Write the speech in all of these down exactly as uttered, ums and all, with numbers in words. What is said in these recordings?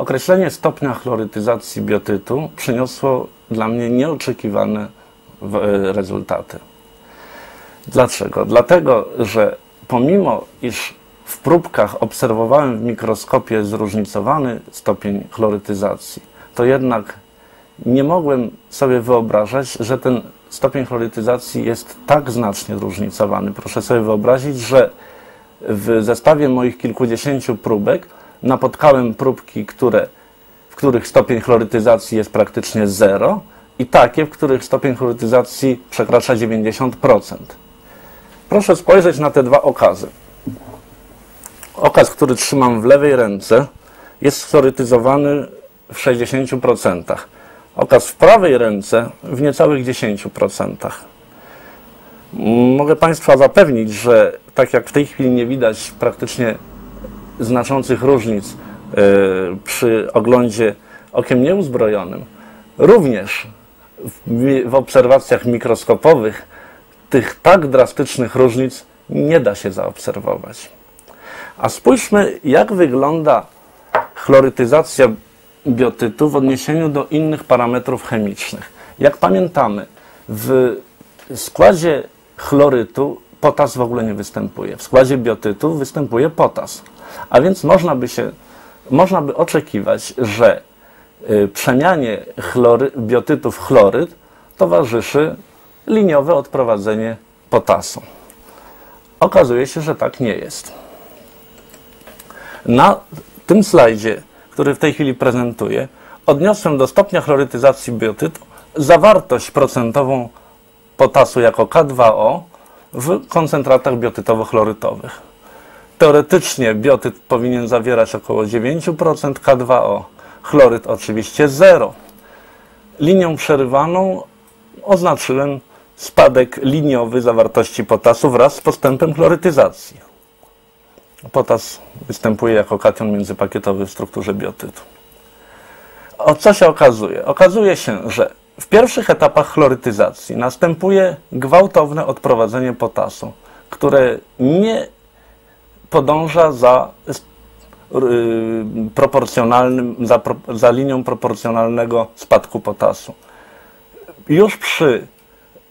Określenie stopnia chlorytyzacji biotytu przyniosło dla mnie nieoczekiwane rezultaty. Dlaczego? Dlatego, że pomimo iż w próbkach obserwowałem w mikroskopie zróżnicowany stopień chlorytyzacji, to jednak nie mogłem sobie wyobrażać, że ten stopień chlorytyzacji jest tak znacznie zróżnicowany. Proszę sobie wyobrazić, że w zestawie moich kilkudziesięciu próbek napotkałem próbki, które, w których stopień chlorytyzacji jest praktycznie zero i takie, w których stopień chlorytyzacji przekracza dziewięćdziesiąt procent. Proszę spojrzeć na te dwa okazy. Okaz, który trzymam w lewej ręce, jest chlorytyzowany w sześćdziesięciu procentach. Okaz w prawej ręce w niecałych dziesięciu procentach. Mogę Państwa zapewnić, że tak jak w tej chwili nie widać praktycznie znaczących różnic yy, przy oglądzie okiem nieuzbrojonym, również w, w obserwacjach mikroskopowych tych tak drastycznych różnic nie da się zaobserwować. A spójrzmy, jak wygląda chlorytyzacja biotytu w odniesieniu do innych parametrów chemicznych. Jak pamiętamy, w składzie chlorytu potas w ogóle nie występuje. W składzie biotytu występuje potas. A więc można by, się, można by oczekiwać, że przemianie chlory, biotytu w chloryt towarzyszy liniowe odprowadzenie potasu. Okazuje się, że tak nie jest. Na tym slajdzie, który w tej chwili prezentuję, odniosłem do stopnia chlorytyzacji biotytu zawartość procentową potasu jako K dwa O w koncentratach biotytowo-chlorytowych. Teoretycznie biotyt powinien zawierać około dziewięciu procent K dwa O, chloryt oczywiście zero. Linią przerywaną oznaczyłem spadek liniowy zawartości potasu wraz z postępem chlorytyzacji. Potas występuje jako kation międzypakietowy w strukturze biotytu. O co się okazuje? Okazuje się, że w pierwszych etapach chlorytyzacji następuje gwałtowne odprowadzenie potasu, które nie podąża za, yy, proporcjonalnym, za, pro, za linią proporcjonalnego spadku potasu. Już przy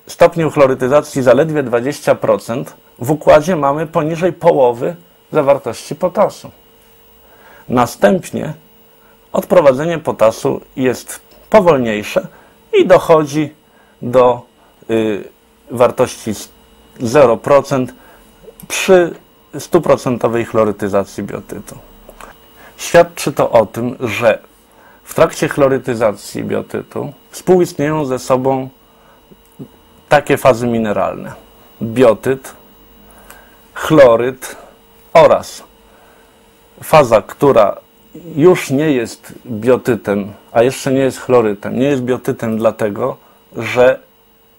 stopniu chlorytyzacji zaledwie dwadzieścia procent w układzie mamy poniżej połowy zawartości potasu. Następnie odprowadzenie potasu jest powolniejsze i dochodzi do y, wartości zero procent przy stuprocentowej chlorytyzacji biotytu. Świadczy to o tym, że w trakcie chlorytyzacji biotytu współistnieją ze sobą takie fazy mineralne: biotyt, chloryt oraz faza, która już nie jest biotytem, a jeszcze nie jest chlorytem. Nie jest biotytem dlatego, że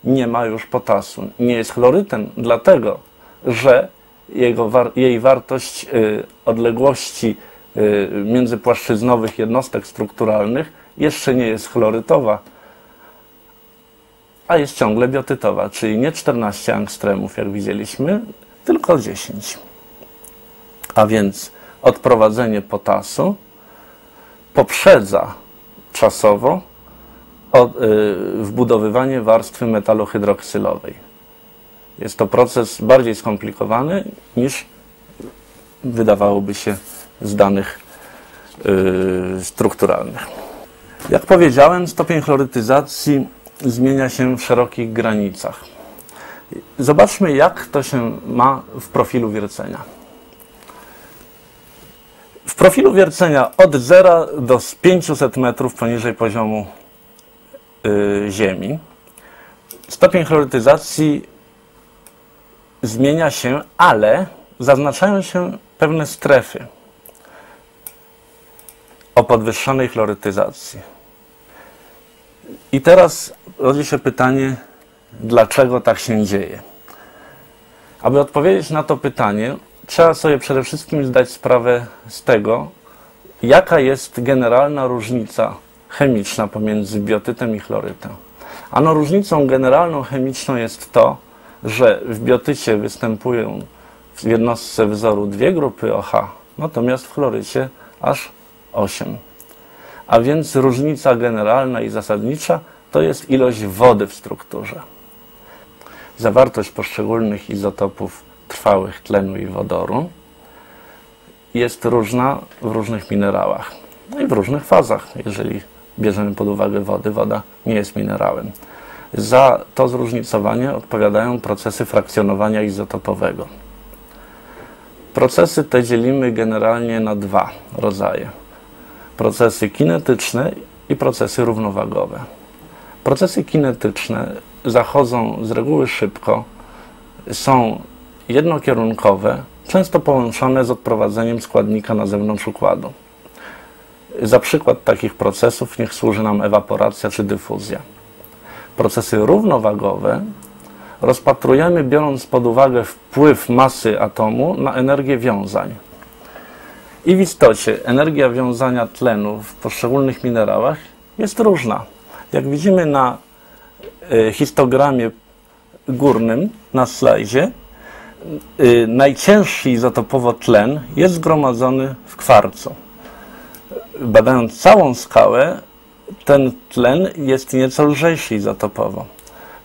nie ma już potasu. Nie jest chlorytem dlatego, że jego, jej wartość y, odległości y, międzypłaszczyznowych jednostek strukturalnych jeszcze nie jest chlorytowa, a jest ciągle biotytowa, czyli nie czternaście angstremów, jak widzieliśmy, tylko dziesięć. A więc odprowadzenie potasu poprzedza czasowo od, yy, wbudowywanie warstwy metalohydroksylowej. Jest to proces bardziej skomplikowany niż wydawałoby się z danych yy, strukturalnych. Jak powiedziałem, stopień chlorytyzacji zmienia się w szerokich granicach. Zobaczmy, jak to się ma w profilu wiercenia. W profilu wiercenia od zera do pięciuset metrów poniżej poziomu yy, Ziemi stopień chlorytyzacji zmienia się, ale zaznaczają się pewne strefy o podwyższonej chlorytyzacji. I teraz rodzi się pytanie, dlaczego tak się dzieje? Aby odpowiedzieć na to pytanie, trzeba sobie przede wszystkim zdać sprawę z tego, jaka jest generalna różnica chemiczna pomiędzy biotytem i chlorytem. Ano różnicą generalną chemiczną jest to, że w biotycie występują w jednostce wzoru dwie grupy O H, natomiast w chlorycie aż osiem. A więc różnica generalna i zasadnicza to jest ilość wody w strukturze. Zawartość poszczególnych izotopów trwałych tlenu i wodoru jest różna w różnych minerałach i w różnych fazach. Jeżeli bierzemy pod uwagę wody, woda nie jest minerałem. Za to zróżnicowanie odpowiadają procesy frakcjonowania izotopowego. Procesy te dzielimy generalnie na dwa rodzaje. Procesy kinetyczne i procesy równowagowe. Procesy kinetyczne zachodzą z reguły szybko, są jednokierunkowe, często połączone z odprowadzeniem składnika na zewnątrz układu. Za przykład takich procesów niech służy nam ewaporacja czy dyfuzja. Procesy równowagowe rozpatrujemy biorąc pod uwagę wpływ masy atomu na energię wiązań. I w istocie energia wiązania tlenu w poszczególnych minerałach jest różna. Jak widzimy na histogramie górnym na slajdzie, najcięższy izotopowo tlen jest zgromadzony w kwarcu. Badając całą skałę, ten tlen jest nieco lżejszy izotopowo.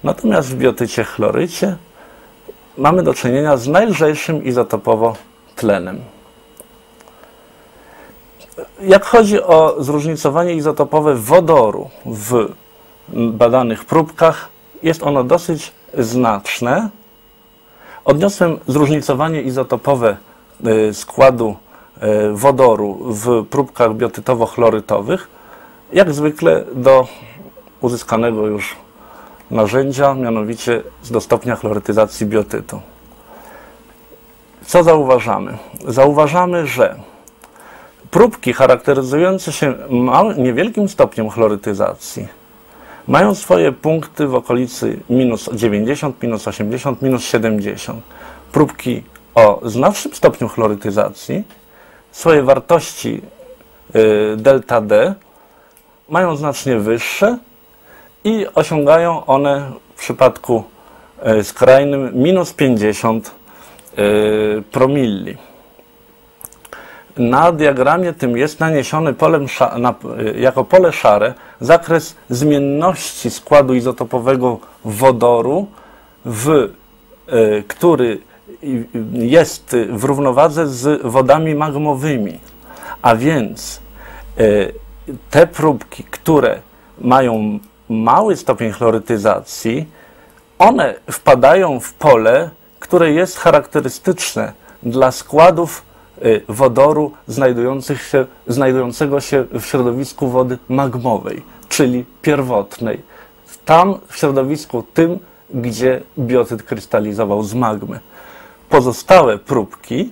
Natomiast w biotycie chlorycie mamy do czynienia z najlżejszym izotopowo tlenem. Jak chodzi o zróżnicowanie izotopowe wodoru w badanych próbkach, jest ono dosyć znaczne. Odniosłem zróżnicowanie izotopowe składu wodoru w próbkach biotytowo-chlorytowych, jak zwykle do uzyskanego już narzędzia, mianowicie do stopnia chlorytyzacji biotytu. Co zauważamy? Zauważamy, że próbki charakteryzujące się małym, niewielkim stopniem chlorytyzacji mają swoje punkty w okolicy minus dziewięćdziesiąt, minus osiemdziesiąt, minus siedemdziesiąt. Próbki o znacznym stopniu chlorytyzacji swoje wartości y, delta D mają znacznie wyższe i osiągają one w przypadku y, skrajnym minus pięćdziesiąt y, promilli. Na diagramie tym jest naniesiony polem na, jako pole szare zakres zmienności składu izotopowego wodoru, w, y, który jest w równowadze z wodami magmowymi. A więc y, te próbki, które mają mały stopień chlorytyzacji, one wpadają w pole, które jest charakterystyczne dla składów wodoru znajdujących się, znajdującego się w środowisku wody magmowej, czyli pierwotnej. Tam, w środowisku tym, gdzie biotyt krystalizował z magmy. Pozostałe próbki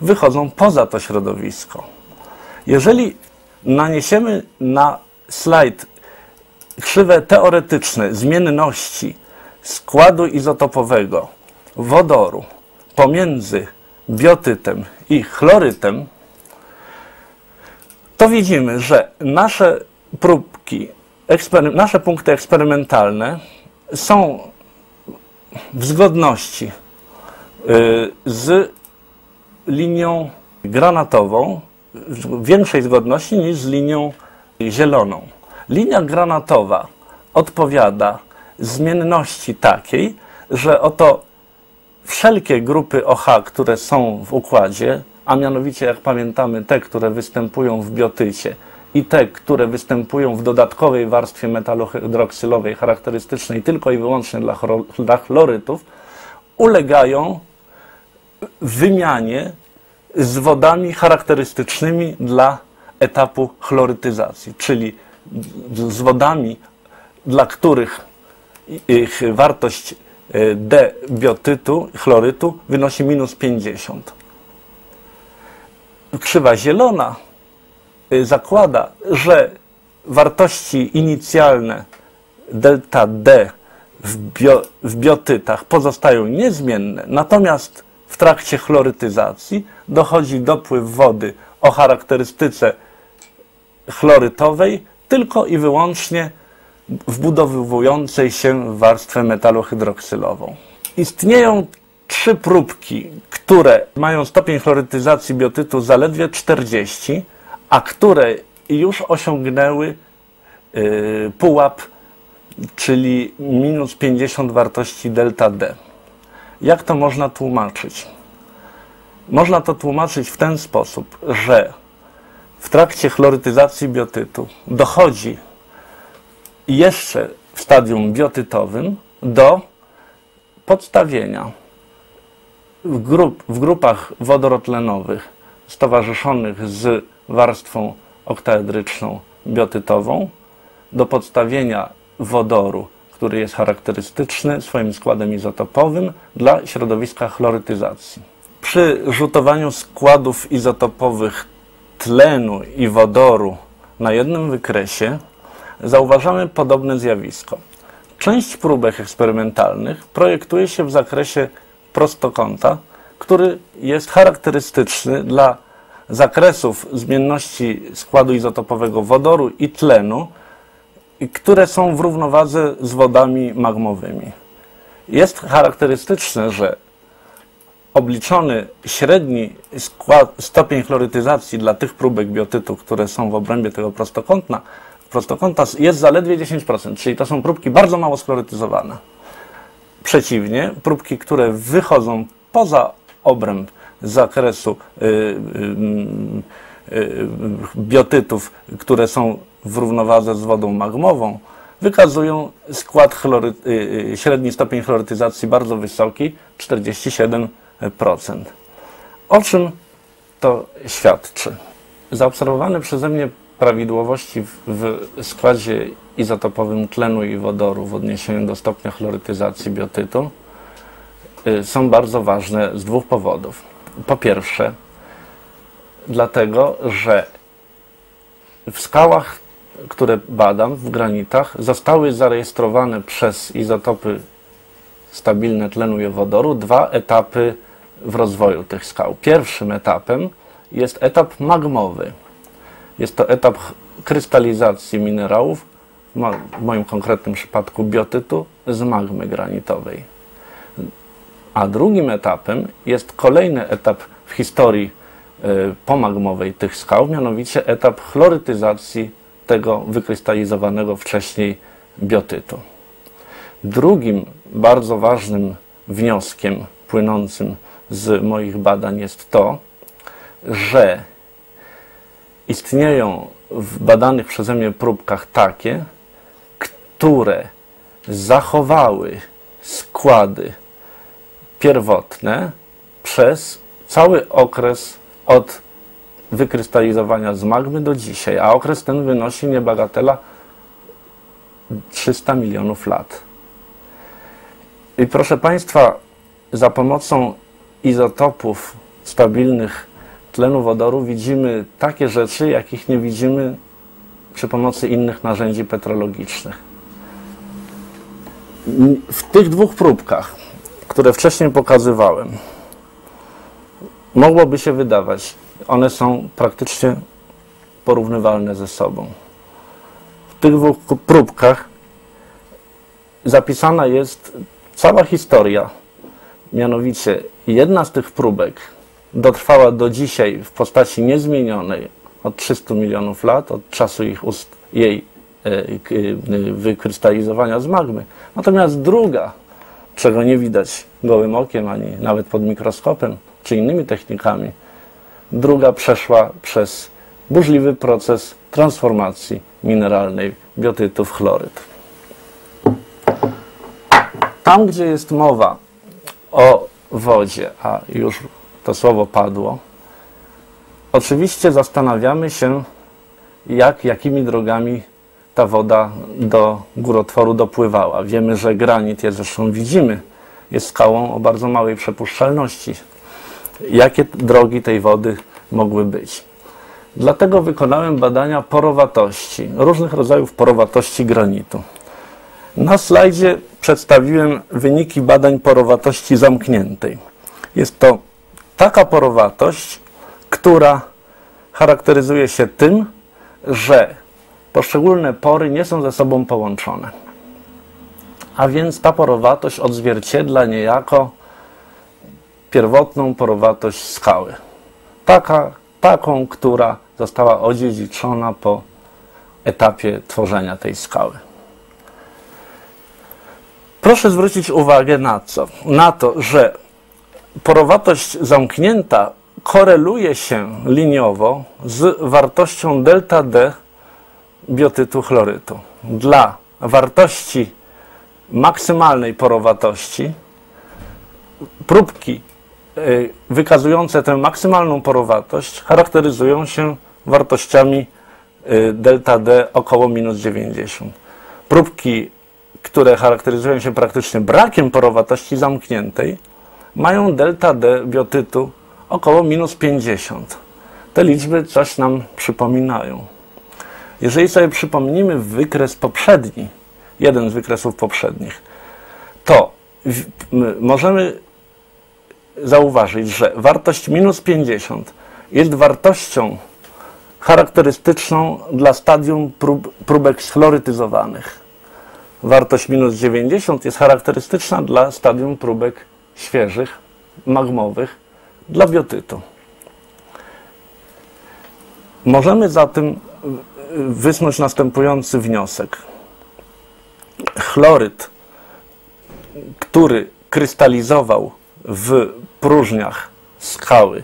wychodzą poza to środowisko. Jeżeli naniesiemy na slajd krzywe teoretyczne zmienności składu izotopowego wodoru pomiędzy biotytem i chlorytem, to widzimy, że nasze próbki, nasze punkty eksperymentalne są w zgodności y, z linią granatową, w większej zgodności niż z linią zieloną. Linia granatowa odpowiada zmienności takiej, że oto wszelkie grupy O H, które są w układzie, a mianowicie, jak pamiętamy, te, które występują w biotycie i te, które występują w dodatkowej warstwie metalohydroksylowej charakterystycznej tylko i wyłącznie dla, dla chlorytów, ulegają wymianie z wodami charakterystycznymi dla etapu chlorytyzacji, czyli z wodami, dla których ich wartość D biotytu, chlorytu wynosi minus pięćdziesiąt. Krzywa zielona zakłada, że wartości inicjalne delta D w, bio, w biotytach pozostają niezmienne, natomiast w trakcie chlorytyzacji dochodzi dopływ wody o charakterystyce chlorytowej tylko i wyłącznie wbudowującej się w warstwę metalohydroksylową. Istnieją trzy próbki, które mają stopień chlorytyzacji biotytu zaledwie czterdzieści, a które i już osiągnęły yy, pułap, czyli minus pięćdziesiąt wartości delta D. Jak to można tłumaczyć? Można to tłumaczyć w ten sposób, że w trakcie chlorytyzacji biotytu dochodzi jeszcze w stadium biotytowym do podstawienia w, grup, w grupach wodorotlenowych stowarzyszonych z warstwą oktaedryczną biotytową, do podstawienia wodoru, który jest charakterystyczny swoim składem izotopowym dla środowiska chlorytyzacji. Przy rzutowaniu składów izotopowych tlenu i wodoru na jednym wykresie zauważamy podobne zjawisko. Część próbek eksperymentalnych projektuje się w zakresie prostokąta, który jest charakterystyczny dla zakresów zmienności składu izotopowego wodoru i tlenu, które są w równowadze z wodami magmowymi. Jest charakterystyczne, że obliczony średni skład, stopień chlorytyzacji dla tych próbek biotytu, które są w obrębie tego prostokąta, prostokąta jest zaledwie dziesięć procent, czyli to są próbki bardzo mało schlorytyzowane. Przeciwnie, próbki, które wychodzą poza obręb zakresu y, y, y, biotytów, które są w równowadze z wodą magmową, wykazują skład chlory, y, średni stopień chlorytyzacji bardzo wysoki, czterdzieści siedem procent. O czym to świadczy? Zaobserwowane przeze mnie prawidłowości w, w składzie izotopowym tlenu i wodoru w odniesieniu do stopnia chlorytyzacji biotytu y, są bardzo ważne z dwóch powodów. Po pierwsze, dlatego, że w skałach, które badam, w granitach, zostały zarejestrowane przez izotopy stabilne tlenu i wodoru dwa etapy w rozwoju tych skał. Pierwszym etapem jest etap magmowy. Jest to etap krystalizacji minerałów, w moim konkretnym przypadku biotytu, z magmy granitowej. A drugim etapem jest kolejny etap w historii y, pomagmowej tych skał, mianowicie etap chlorytyzacji tego wykrystalizowanego wcześniej biotytu. Drugim bardzo ważnym wnioskiem płynącym z moich badań jest to, że istnieją w badanych przeze mnie próbkach takie, które zachowały składy pierwotne przez cały okres od wykrystalizowania z magmy do dzisiaj, a okres ten wynosi niebagatela trzysta milionów lat. I proszę Państwa, za pomocą izotopów stabilnych tlenu wodoru widzimy takie rzeczy, jakich nie widzimy przy pomocy innych narzędzi petrologicznych. W tych dwóch próbkach, które wcześniej pokazywałem, mogłoby się wydawać, one są praktycznie porównywalne ze sobą. W tych dwóch próbkach zapisana jest cała historia, mianowicie jedna z tych próbek dotrwała do dzisiaj w postaci niezmienionej od trzystu milionów lat, od czasu ich ust, jej e, e, wykrystalizowania z magmy. Natomiast druga, czego nie widać gołym okiem, ani nawet pod mikroskopem, czy innymi technikami, druga przeszła przez burzliwy proces transformacji mineralnej biotytu w chloryt. Tam, gdzie jest mowa o wodzie, a już to słowo padło, oczywiście zastanawiamy się, jak, jakimi drogami ta woda do górotworu dopływała. Wiemy, że granit, jak zresztą widzimy, jest skałą o bardzo małej przepuszczalności. Jakie drogi tej wody mogły być? Dlatego wykonałem badania porowatości, różnych rodzajów porowatości granitu. Na slajdzie przedstawiłem wyniki badań porowatości zamkniętej. Jest to taka porowatość, która charakteryzuje się tym, że poszczególne pory nie są ze sobą połączone. A więc ta porowatość odzwierciedla niejako pierwotną porowatość skały. Taka, taką, która została odziedziczona po etapie tworzenia tej skały. Proszę zwrócić uwagę na co? Na to, że porowatość zamknięta koreluje się liniowo z wartością delta D biotytu chlorytu. Dla wartości maksymalnej porowatości próbki wykazujące tę maksymalną porowatość charakteryzują się wartościami delta D około minus dziewięćdziesiąt. Próbki, które charakteryzują się praktycznie brakiem porowatości zamkniętej, mają delta D biotytu około minus pięćdziesiąt. Te liczby coś nam przypominają. Jeżeli sobie przypomnimy wykres poprzedni, jeden z wykresów poprzednich, to możemy zauważyć, że wartość minus pięćdziesiąt jest wartością charakterystyczną dla stadium prób, próbek schlorytyzowanych. Wartość minus dziewięćdziesiąt jest charakterystyczna dla stadium próbek świeżych, magmowych, dla biotytu. Możemy zatem wysnuć następujący wniosek. Chloryt, który krystalizował w próżniach skały,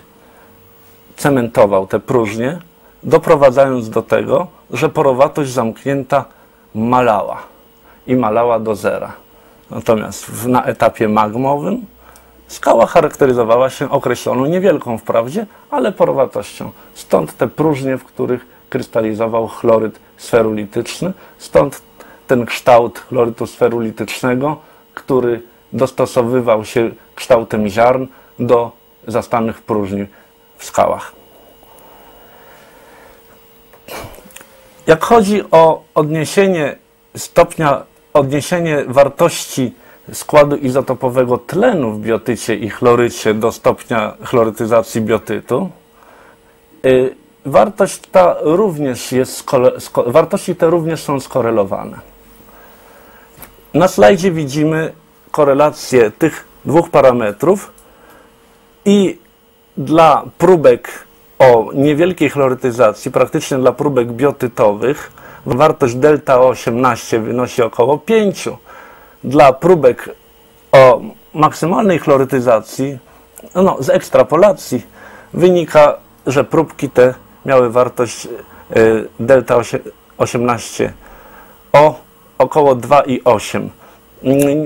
cementował te próżnie, doprowadzając do tego, że porowatość zamknięta malała i malała do zera. Natomiast w, na etapie magmowym skała charakteryzowała się określoną, niewielką wprawdzie, ale porowatością. Stąd te próżnie, w których krystalizował chloryt sferulityczny, stąd ten kształt chlorytu sferulitycznego, który dostosowywał się kształtem ziarn do zastanych próżni w skałach. Jak chodzi o odniesienie stopnia, odniesienie wartości składu izotopowego tlenu w biotycie i chlorycie do stopnia chlorytyzacji biotytu, y, wartość ta również jest skole, sko, wartości te również są skorelowane. Na slajdzie widzimy korelację tych dwóch parametrów i dla próbek o niewielkiej chlorytyzacji, praktycznie dla próbek biotytowych, wartość delta O osiemnaście wynosi około pięć. Dla próbek o maksymalnej chlorytyzacji, no, z ekstrapolacji, wynika, że próbki te miały wartość y, delta osiemnaście o około dwa i osiem.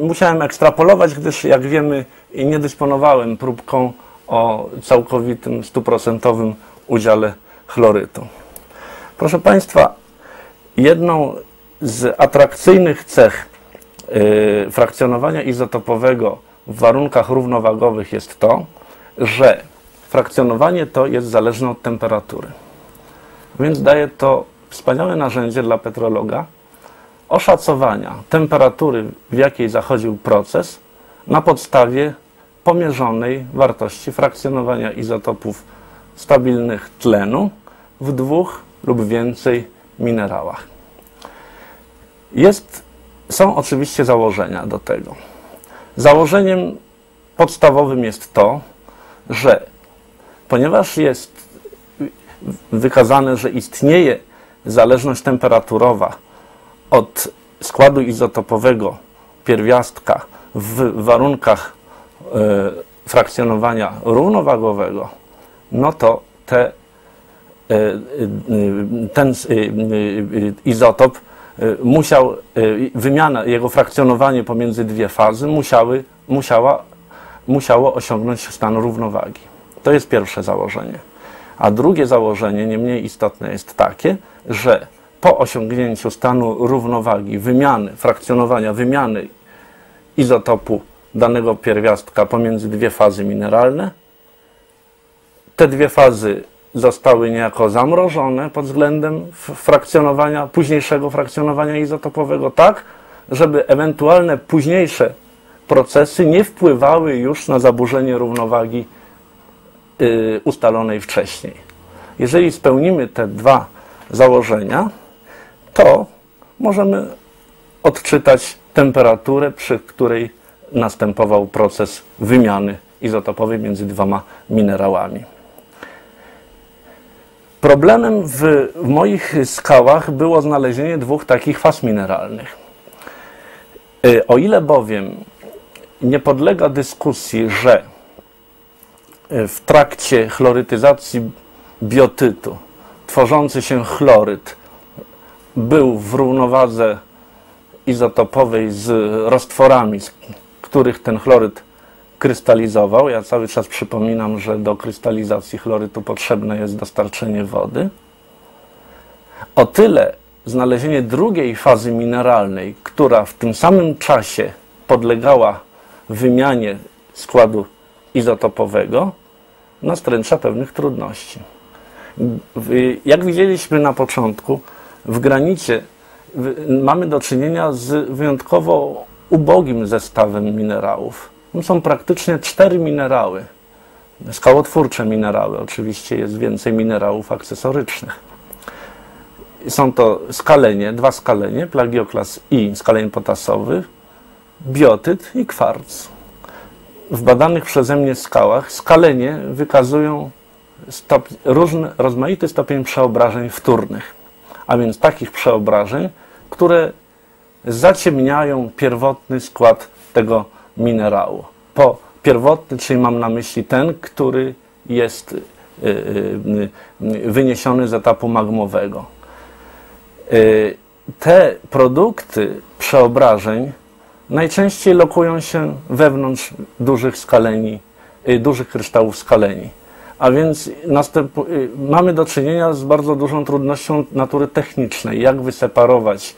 Musiałem ekstrapolować, gdyż, jak wiemy, nie dysponowałem próbką o całkowitym, stuprocentowym udziale chlorytu. Proszę Państwa, jedną z atrakcyjnych cech yy, frakcjonowania izotopowego w warunkach równowagowych jest to, że frakcjonowanie to jest zależne od temperatury. Więc daje to wspaniałe narzędzie dla petrologa oszacowania temperatury, w jakiej zachodził proces, na podstawie pomierzonej wartości frakcjonowania izotopów stabilnych tlenu w dwóch lub więcej minerałach. Jest, są oczywiście założenia do tego. Założeniem podstawowym jest to, że ponieważ jest wykazane, że istnieje zależność temperaturowa od składu izotopowego pierwiastka w warunkach y, frakcjonowania równowagowego, no to te ten izotop musiał, wymiana, jego frakcjonowanie pomiędzy dwie fazy musiały, musiała, musiało osiągnąć stan równowagi. To jest pierwsze założenie. A drugie założenie, nie mniej istotne, jest takie, że po osiągnięciu stanu równowagi wymiany, frakcjonowania wymiany izotopu danego pierwiastka pomiędzy dwie fazy mineralne, te dwie fazy zostały niejako zamrożone pod względem frakcjonowania, późniejszego frakcjonowania izotopowego, tak, żeby ewentualne późniejsze procesy nie wpływały już na zaburzenie równowagi y, ustalonej wcześniej. Jeżeli spełnimy te dwa założenia, to możemy odczytać temperaturę, przy której następował proces wymiany izotopowej między dwoma minerałami. Problemem w, w moich skałach było znalezienie dwóch takich faz mineralnych. O ile bowiem nie podlega dyskusji, że w trakcie chlorytyzacji biotytu tworzący się chloryt był w równowadze izotopowej z roztworami, z których ten chloryt krystalizował. Ja cały czas przypominam, że do krystalizacji chlorytu potrzebne jest dostarczenie wody. O tyle znalezienie drugiej fazy mineralnej, która w tym samym czasie podlegała wymianie składu izotopowego, nastręcza pewnych trudności. Jak widzieliśmy na początku, w granicie mamy do czynienia z wyjątkowo ubogim zestawem minerałów. Są praktycznie cztery minerały, skałotwórcze minerały, oczywiście jest więcej minerałów akcesorycznych. Są to skalenie, dwa skalenie, plagioklas i skaleń potasowy, biotyt i kwarc. W badanych przeze mnie skałach skalenie wykazują stop, różny, rozmaity stopień przeobrażeń wtórnych, a więc takich przeobrażeń, które zaciemniają pierwotny skład tego minerału. Po pierwotny, czyli mam na myśli ten, który jest wyniesiony z etapu magmowego. Te produkty przeobrażeń najczęściej lokują się wewnątrz dużych skaleni, dużych kryształów skaleni. A więc mamy do czynienia z bardzo dużą trudnością natury technicznej. Jak wyseparować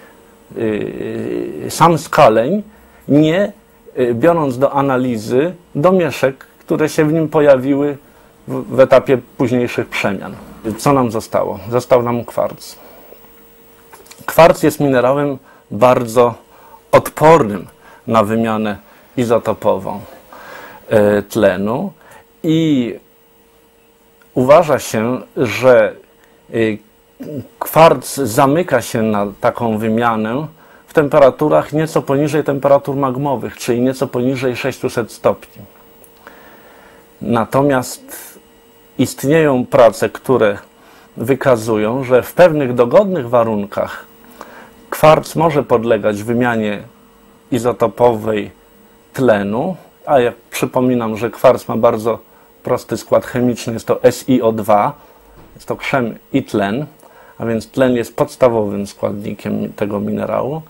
sam skaleń, nie biorąc do analizy domieszek, które się w nim pojawiły w etapie późniejszych przemian. Co nam zostało? Został nam kwarc. Kwarc jest minerałem bardzo odpornym na wymianę izotopową tlenu i uważa się, że kwarc zamyka się na taką wymianę w temperaturach nieco poniżej temperatur magmowych, czyli nieco poniżej sześciuset stopni. Natomiast istnieją prace, które wykazują, że w pewnych dogodnych warunkach kwarc może podlegać wymianie izotopowej tlenu, a ja przypominam, że kwarc ma bardzo prosty skład chemiczny, jest to S i O dwa, jest to krzem i tlen, a więc tlen jest podstawowym składnikiem tego minerału.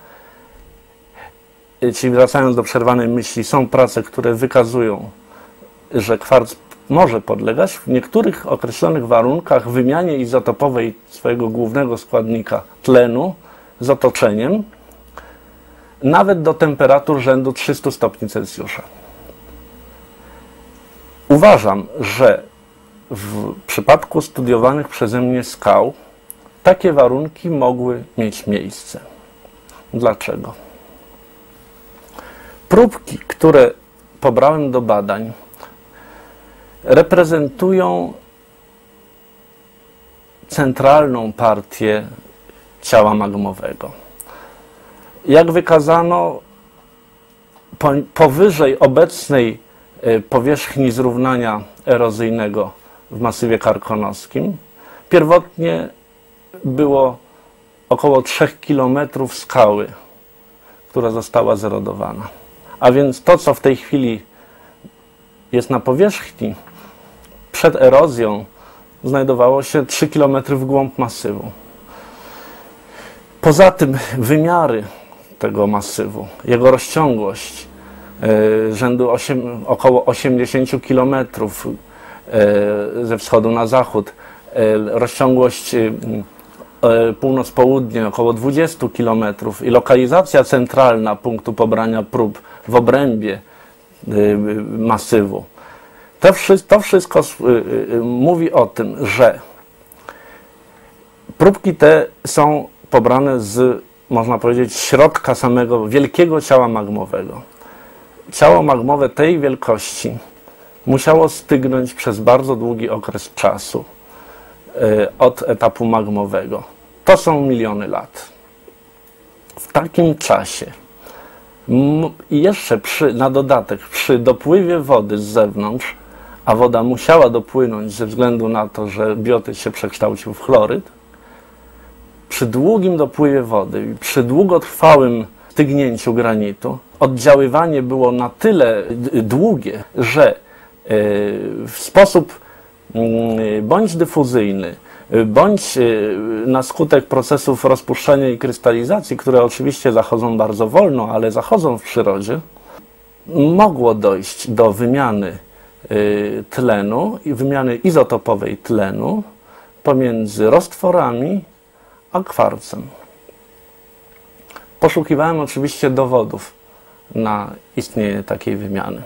Czyli wracając do przerwanej myśli, są prace, które wykazują, że kwarc może podlegać w niektórych określonych warunkach wymianie izotopowej swojego głównego składnika tlenu z otoczeniem, nawet do temperatur rzędu trzystu stopni Celsjusza. Uważam, że w przypadku studiowanych przeze mnie skał takie warunki mogły mieć miejsce. Dlaczego? Próbki, które pobrałem do badań, reprezentują centralną partię ciała magmowego. Jak wykazano, po, powyżej obecnej powierzchni zrównania erozyjnego w masywie karkonoskim pierwotnie było około trzech kilometrów skały, która została zerodowana. A więc to, co w tej chwili jest na powierzchni, przed erozją znajdowało się trzy kilometry w głąb masywu. Poza tym wymiary tego masywu, jego rozciągłość yy, rzędu osiem, około osiemdziesięciu kilometrów yy, ze wschodu na zachód, yy, rozciągłość yy, yy, północ-południe około dwudziestu kilometrów i lokalizacja centralna punktu pobrania prób w obrębie yy, masywu. To, wszy to wszystko yy, yy, mówi o tym, że próbki te są pobrane z, można powiedzieć, środka samego wielkiego ciała magmowego. Ciało magmowe tej wielkości musiało stygnąć przez bardzo długi okres czasu y, od etapu magmowego. To są miliony lat. W takim czasie i jeszcze przy, na dodatek przy dopływie wody z zewnątrz, a woda musiała dopłynąć ze względu na to, że biotyt się przekształcił w chloryt, przy długim dopływie wody i przy długotrwałym stygnięciu granitu oddziaływanie było na tyle długie, że w sposób bądź dyfuzyjny, bądź na skutek procesów rozpuszczenia i krystalizacji, które oczywiście zachodzą bardzo wolno, ale zachodzą w przyrodzie, mogło dojść do wymiany tlenu i wymiany izotopowej tlenu pomiędzy roztworami a kwarcem. Poszukiwałem oczywiście dowodów na istnienie takiej wymiany.